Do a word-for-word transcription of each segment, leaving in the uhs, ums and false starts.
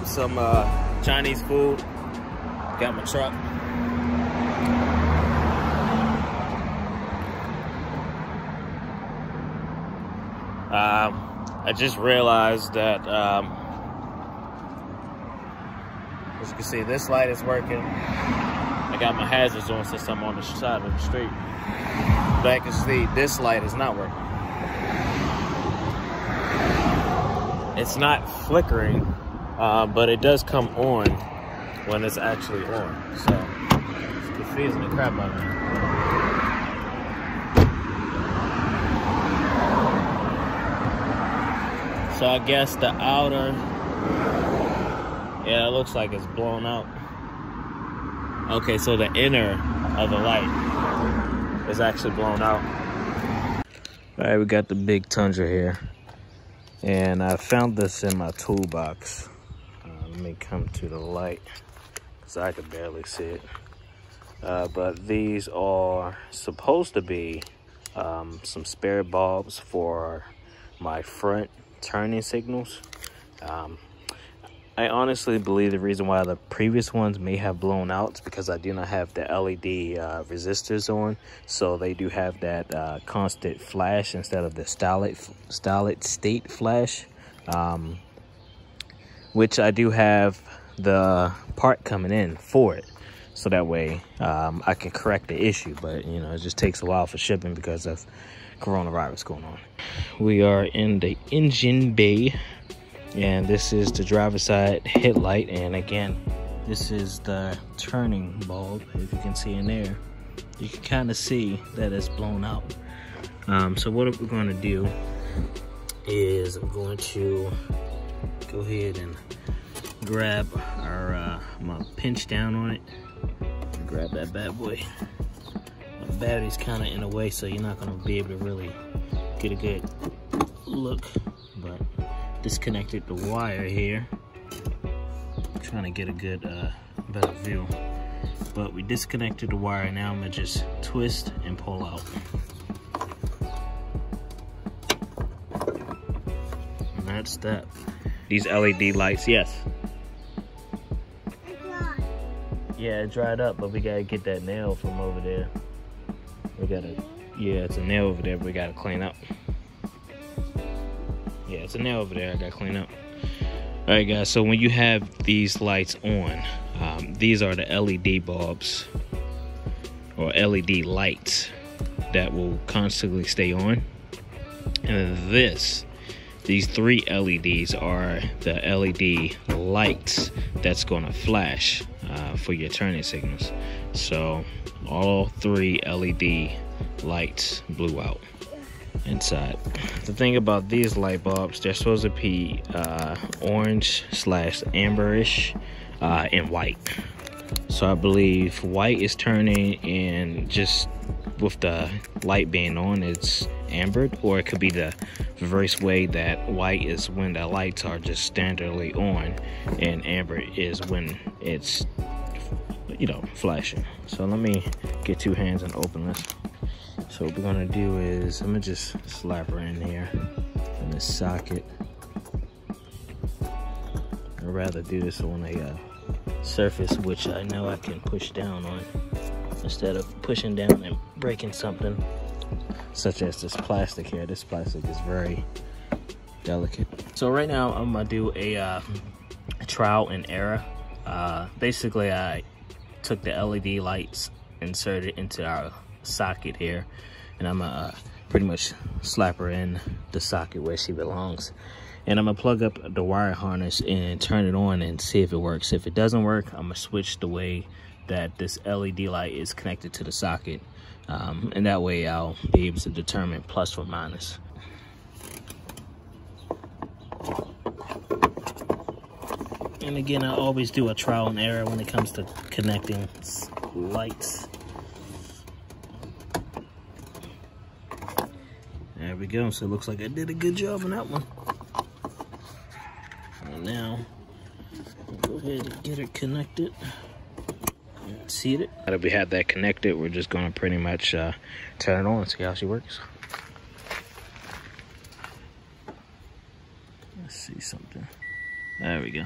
up some uh, Chinese food. Got my truck. Um, I just realized that, um, as you can see, this light is working. I got my hazards on since I'm on the side of the street. But I can see this light is not working. It's not flickering, uh, but it does come on when it's actually on. So it's confusing the crap out of me. So I guess the outer, yeah, it looks like it's blown out. Okay, so the inner of the light is actually blown out. All right, we got the big Tundra here. And I found this in my toolbox. Uh, let me come to the light, because I could barely see it. Uh, but these are supposed to be um, some spare bulbs for my front turning signals. um I honestly believe the reason why the previous ones may have blown out is because I do not have the L E D uh, resistors on, so they do have that uh, constant flash instead of the solid solid state flash, um which I do have the part coming in for it, so that way um I can correct the issue. But you know, it just takes a while for shipping because of coronavirus going on. We are in the engine bay, and this is the driver's side headlight, and again, this is the turning bulb. If you can see in there, you can kind of see that it's blown out. Um, so what we're going to do is I'm going to go ahead and grab our uh, my pinch down on it. Grab that bad boy. The battery's kind of in the way, so you're not going to be able to really get a good look, but disconnected the wire here. I'm trying to get a good uh, better view, but we disconnected the wire. Now I'm going to just twist and pull out, and that's that. These L E D lights, yes. It dried. Yeah, it dried up, but we got to get that nail from over there. We gotta, yeah, it's a nail over there, but we gotta clean up. Yeah, it's a nail over there, I gotta clean up. All right, guys, so when you have these lights on, um, these are the L E D bulbs or L E D lights that will constantly stay on. And this, these three L E Ds are the L E D lights that's gonna flash uh, for your turning signals. So all three L E D lights blew out inside. The thing about these light bulbs, they're supposed to be uh, orange slash amberish uh, and white. So I believe white is turning, and just with the light being on, it's ambered, or it could be the reverse way, that white is when the lights are just standardly on and amber is when it's, you know, flashing. So let me get two hands and open this. So what we're gonna do is I'm gonna just slap her in here in this socket. I'd rather do this on a uh, surface which I know I can push down on, instead of pushing down and breaking something such as this plastic here. This plastic is very delicate. So right now I'm gonna do a uh, trial and error. Uh, basically, I took the L E D lights, inserted into our socket here, and I'm gonna uh, pretty much slap her in the socket where she belongs, and I'm gonna plug up the wire harness and turn it on and see if it works. If it doesn't work, I'm gonna switch the way that this L E D light is connected to the socket, um, and that way I'll be able to determine plus or minus. And again, I always do a trial and error when it comes to connecting lights. There we go. So it looks like I did a good job on that one. And now, go ahead and get it connected. See it? Now that we have that connected, we're just going to pretty much uh, turn it on and see how she works. Let's see something. There we go.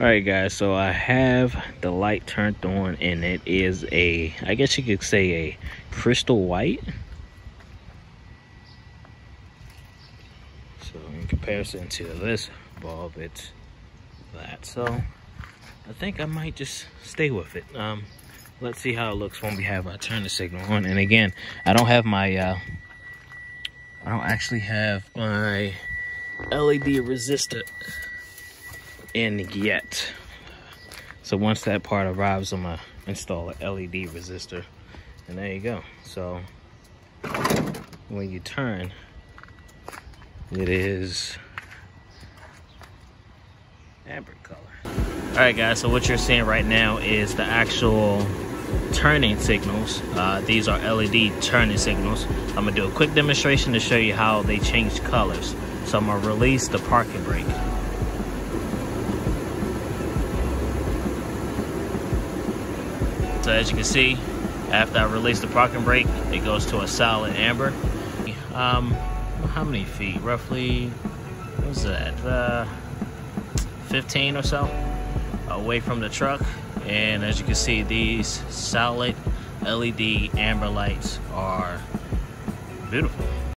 All right guys, so I have the light turned on, and it is a, I guess you could say, a crystal white. So in comparison to this bulb, it's that. So I think I might just stay with it. Um, let's see how it looks when we have our turn the signal on. And again, I don't have my, uh, I don't actually have my L E D resistor in yet. So once that part arrives, I'm gonna install an L E D resistor, and there you go. So when you turn, it is amber color. All right guys, so what you're seeing right now is the actual turning signals. Uh, these are L E D turning signals. I'm gonna do a quick demonstration to show you how they change colors. So I'm gonna release the parking brake. So as you can see, after I release the parking brake, it goes to a solid amber. Um, how many feet? Roughly, what was that? Uh, fifteen or so away from the truck. And as you can see, these solid L E D amber lights are beautiful.